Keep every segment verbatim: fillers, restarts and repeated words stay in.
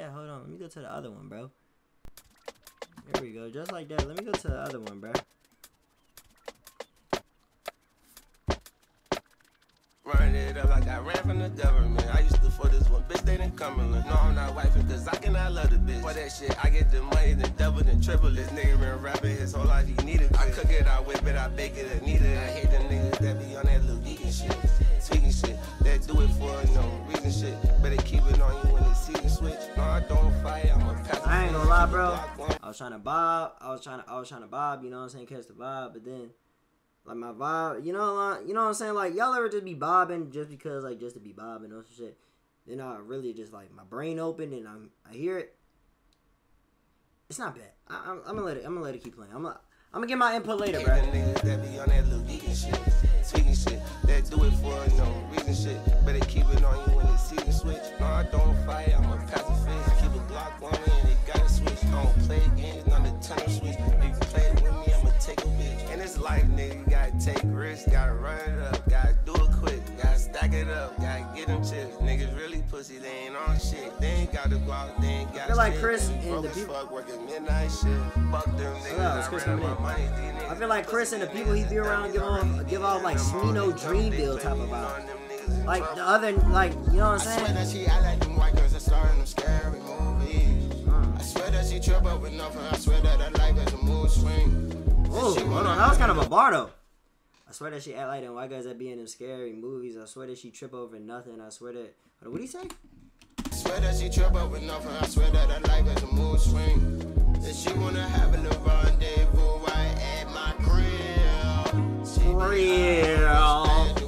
that. Hold on. Let me go to the other one, bro. There we go. Just like that. Let me go to the other one, bro. Run it up like I ran from the government. I used to for this one bitch, they didn't come alone. No, I'm not wifing, cause I cannot love the bitch. For that shit, I get the money, then double, then triple. This nigga been rapping his whole life, he need it. I cook it, I whip it, I bake it, I need it. I hate them niggas that be on that little geeking shit, tweaking shit. That do it for no reason shit. Better keep it on you when the season switch. No, I don't fight, I'm a pass. I ain't gonna lie, bro. I was trying to bob, I was trying to, I was trying to bob, you know what I'm saying, catch the vibe, but then. Like, my vibe, you know, uh, you know what I'm saying? Like, y'all ever just be bobbing just because, like, just to be bobbing or some shit? Then I really just, like, my brain opened and I'm, I hear it. It's not bad. I, I'm, I'm gonna let it, I'm gonna let it keep playing. I'm gonna, I'm gonna get my input later, bro. Niggas that be on that little geeking shit, speaking shit, that do it for no reason shit. Better keep it on you when the season switch. No, I don't fight, I'm a pacifist. Keep a block on me and it gotta switch. I don't play games, none of the tennis switch. If you play with me, I'ma take a bitch. And it's life, nigga. Take risks, gotta run it up, gotta do it quick, gotta stack it up, gotta get them chips. Niggas really pussy, they ain't on shit. They ain't gotta go out, they ain't gotta like Chris and the people. I feel like Chris and the people he be around give on give out like Smino Dreamville type of vibe. Like the other, like, you know what I'm saying? I like them white girls that star in them scary movies. I swear that she trip up with nothing. I swear that her life is a mood swing. Oh, hold on, that was kind of a bar though. I swear that she act like them white guys that be in them scary movies. I swear that she trip over nothing. I swear that... What'd he say? I swear that she trip over nothing. I swear that I like her to mood swing. And she wanna have a little rendezvous right at my crib. She real. Out,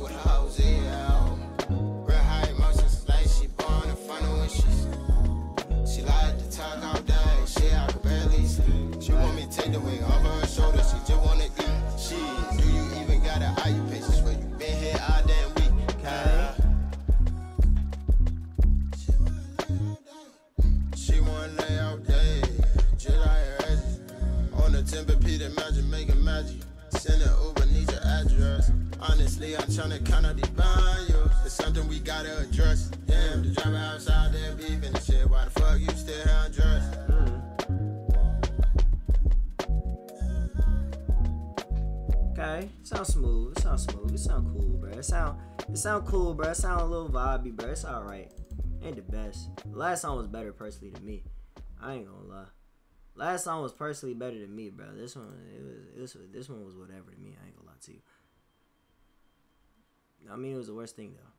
she real high emotions like she born in front of wishes. She lied to talk all day. Shit, I could barely sleep. She want me to take the weight off her shoulders. She just wanna eat. She... How you patience when you been here all damn week? She wanna lay out day, July on the temper Peter magic, making magic. Send an Uber, need your address. Honestly, I'm tryna count out these bios. It's something we gotta address. Damn, the driver outside there beefing and shit. Why the fuck you still undressed? Okay, it sounds smooth, it sounds smooth, it sounds cool, bruh. It sound, it sound cool, bruh. It sound a little vibey, bruh. It's alright. Ain't the best. The last song was better personally to me. I ain't gonna lie. Last song was personally better than me, bruh. This one, it was, it was, this one was whatever to me. I ain't gonna lie to you. I mean, it was the worst thing though.